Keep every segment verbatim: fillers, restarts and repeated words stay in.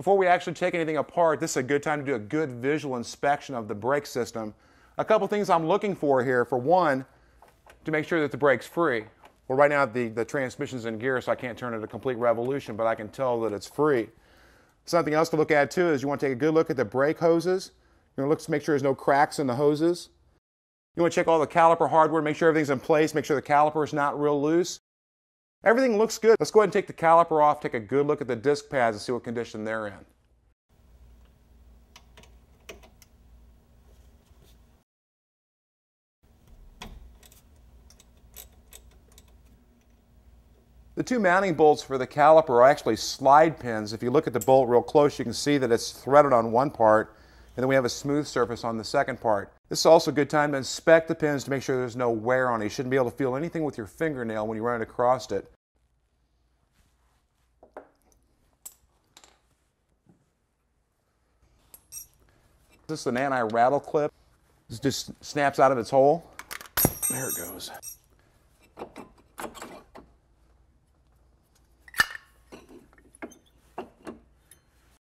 Before we actually take anything apart, this is a good time to do a good visual inspection of the brake system. A couple things I'm looking for here. For one, to make sure that the brake's free. Well, right now the, the transmission's in gear, so I can't turn it a complete revolution, but I can tell that it's free. Something else to look at too is you want to take a good look at the brake hoses. You want to look to make sure there's no cracks in the hoses. You want to check all the caliper hardware, make sure everything's in place, make sure the caliper is not real loose. Everything looks good. Let's go ahead and take the caliper off, take a good look at the disc pads and see what condition they're in. The two mounting bolts for the caliper are actually slide pins. If you look at the bolt real close, you can see that it's threaded on one part, and then we have a smooth surface on the second part. This is also a good time to inspect the pins to make sure there's no wear on it. You shouldn't be able to feel anything with your fingernail when you run it across it. This is an anti-rattle clip. This just snaps out of its hole. There it goes.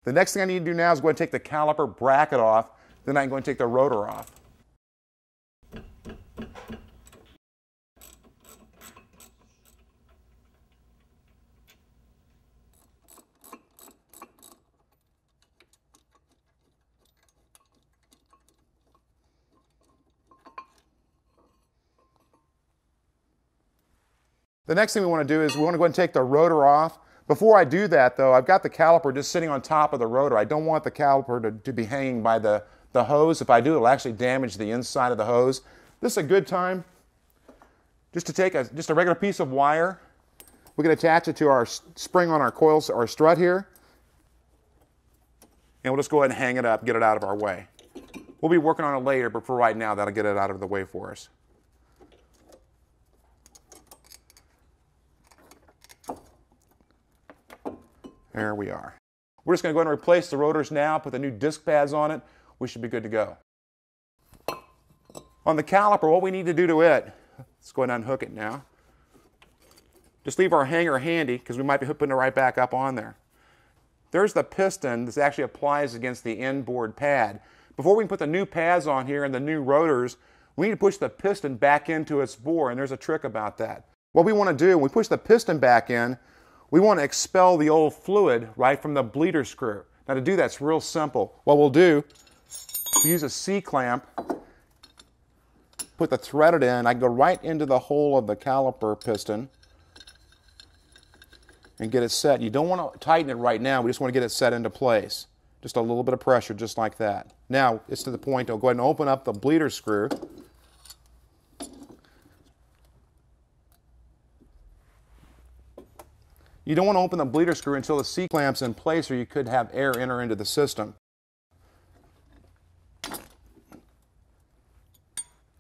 The next thing I need to do now is go ahead and take the caliper bracket off, then I can go and take the rotor off. The next thing we want to do is we want to go ahead and take the rotor off. Before I do that, though, I've got the caliper just sitting on top of the rotor. I don't want the caliper to, to be hanging by the, the hose. If I do, it'll actually damage the inside of the hose. This is a good time just to take a, just a regular piece of wire. We can attach it to our spring on our coils, our strut here. And we'll just go ahead and hang it up, get it out of our way. We'll be working on it later, but for right now, that'll get it out of the way for us. There we are. We're just going to go ahead and replace the rotors now, put the new disc pads on it. We should be good to go. On the caliper, what we need to do to it, let's go ahead and unhook it now. Just leave our hanger handy because we might be putting it right back up on there. There's the piston. This actually applies against the inboard pad. Before we can put the new pads on here and the new rotors, we need to push the piston back into its bore, and there's a trick about that. What we want to do, when we push the piston back in, we want to expel the old fluid right from the bleeder screw. Now to do that's real simple. What we'll do, we use a C-clamp, put the threaded end, I can go right into the hole of the caliper piston and get it set. You don't want to tighten it right now, we just want to get it set into place. Just a little bit of pressure, just like that. Now it's to the point, I'll go ahead and open up the bleeder screw. You don't want to open the bleeder screw until the C-clamp's in place, or you could have air enter into the system.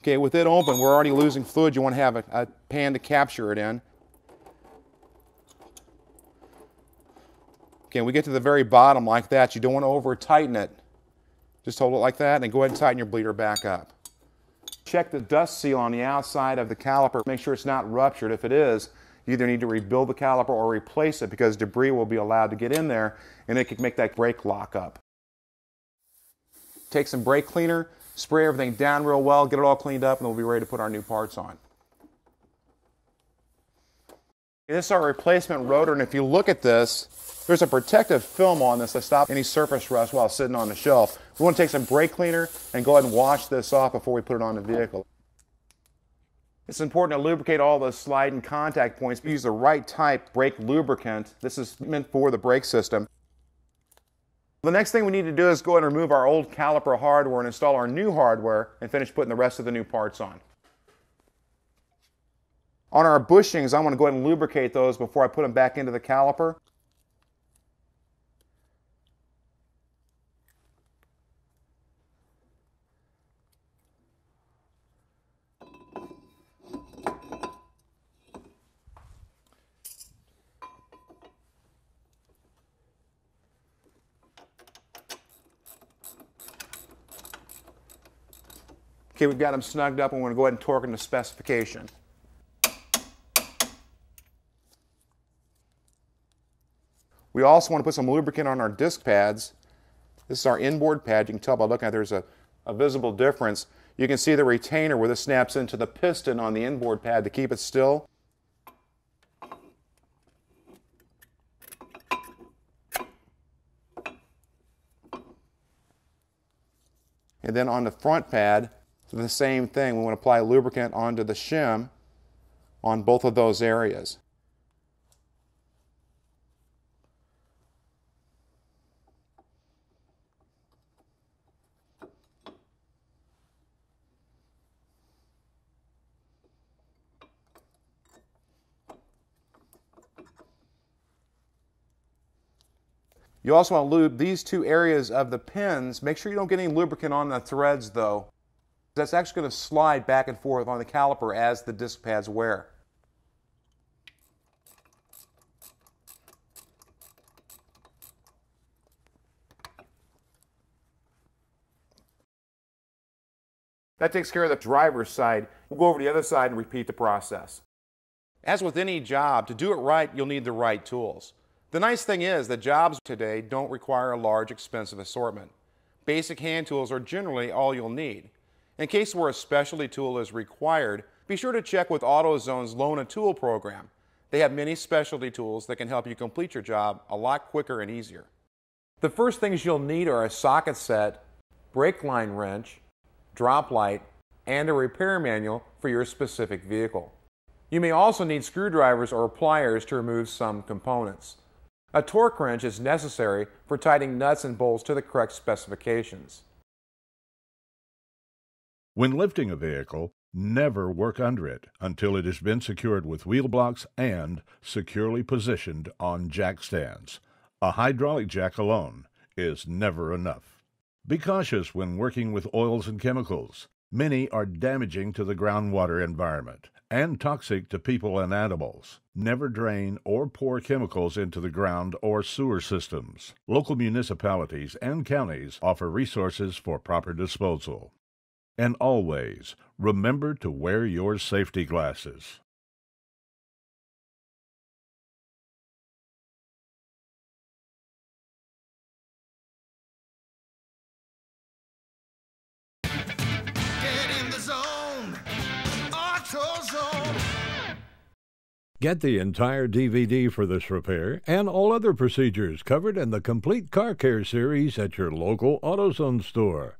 Okay, with it open, we're already losing fluid. You want to have a, a pan to capture it in. Okay, when we get to the very bottom like that, you don't want to over-tighten it. Just hold it like that and go ahead and tighten your bleeder back up. Check the dust seal on the outside of the caliper. Make sure it's not ruptured. If it is, you either need to rebuild the caliper or replace it because debris will be allowed to get in there and it could make that brake lock up. Take some brake cleaner, spray everything down real well, get it all cleaned up, and we'll be ready to put our new parts on. This is our replacement rotor, and if you look at this, there's a protective film on this to stop any surface rust while sitting on the shelf. We want to take some brake cleaner and go ahead and wash this off before we put it on the vehicle. It's important to lubricate all those slide and contact points. Use the right type brake lubricant. This is meant for the brake system. The next thing we need to do is go ahead and remove our old caliper hardware and install our new hardware and finish putting the rest of the new parts on. On our bushings, I want to go ahead and lubricate those before I put them back into the caliper. Okay, we've got them snugged up and we're going to go ahead and torque them to specification. We also want to put some lubricant on our disc pads. This is our inboard pad. You can tell by looking at there's a, a visible difference. You can see the retainer where this snaps into the piston on the inboard pad to keep it still. And then on the front pad, the same thing. We want to apply lubricant onto the shim on both of those areas. You also want to lube these two areas of the pins. Make sure you don't get any lubricant on the threads though. That's actually going to slide back and forth on the caliper as the disc pads wear. That takes care of the driver's side. We'll go over to the other side and repeat the process. As with any job, to do it right, you'll need the right tools. The nice thing is that jobs today don't require a large, expensive assortment. Basic hand tools are generally all you'll need. In case where a specialty tool is required, be sure to check with AutoZone's Loan a Tool program. They have many specialty tools that can help you complete your job a lot quicker and easier. The first things you'll need are a socket set, brake line wrench, drop light, and a repair manual for your specific vehicle. You may also need screwdrivers or pliers to remove some components. A torque wrench is necessary for tightening nuts and bolts to the correct specifications. When lifting a vehicle, never work under it until it has been secured with wheel blocks and securely positioned on jack stands. A hydraulic jack alone is never enough. Be cautious when working with oils and chemicals. Many are damaging to the groundwater environment and toxic to people and animals. Never drain or pour chemicals into the ground or sewer systems. Local municipalities and counties offer resources for proper disposal. And always, remember to wear your safety glasses. Get the entire D V D for this repair and all other procedures covered in the complete car care series at your local AutoZone store.